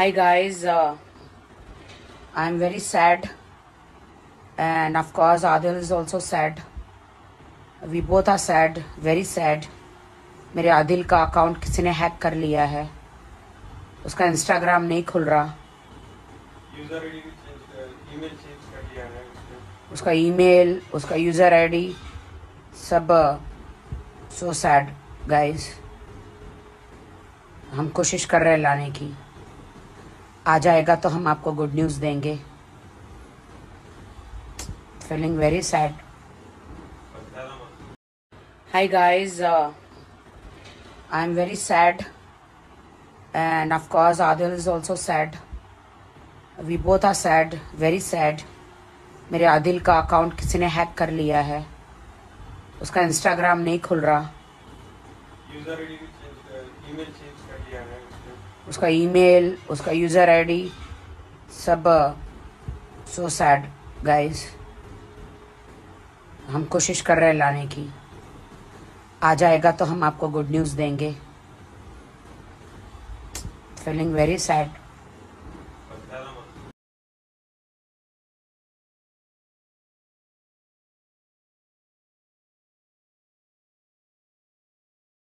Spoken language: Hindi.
Hi guys, I'm very sad, and of course Adil is also sad. We both are sad, very sad. मेरे आदिल का अकाउंट किसी ने हैक कर लिया है, उसका इंस्टाग्राम नहीं खुल रहा, यूजर आईडी ईमेल चेंज कर लिया है उसने, उसका ईमेल, उसका यूजर आईडी सब। सो सैड गाइस, हम कोशिश कर रहे हैं लाने की, आ जाएगा तो हम आपको गुड न्यूज देंगे। Feeling very sad. Hi guys, I am very sad, and of course Adil is also sad. We both are sad, very sad. मेरे आदिल का अकाउंट किसी ने हैक कर लिया है, उसका इंस्टाग्राम नहीं खुल रहा, यूजर आईडी ईमेल चेंज कर लिया है उसने, उसका ईमेल, उसका यूजर आईडी सब। सो सैड गाइस, हम कोशिश कर रहे हैं लाने की, आ जाएगा तो हम आपको गुड न्यूज़ देंगे। Feeling very sad.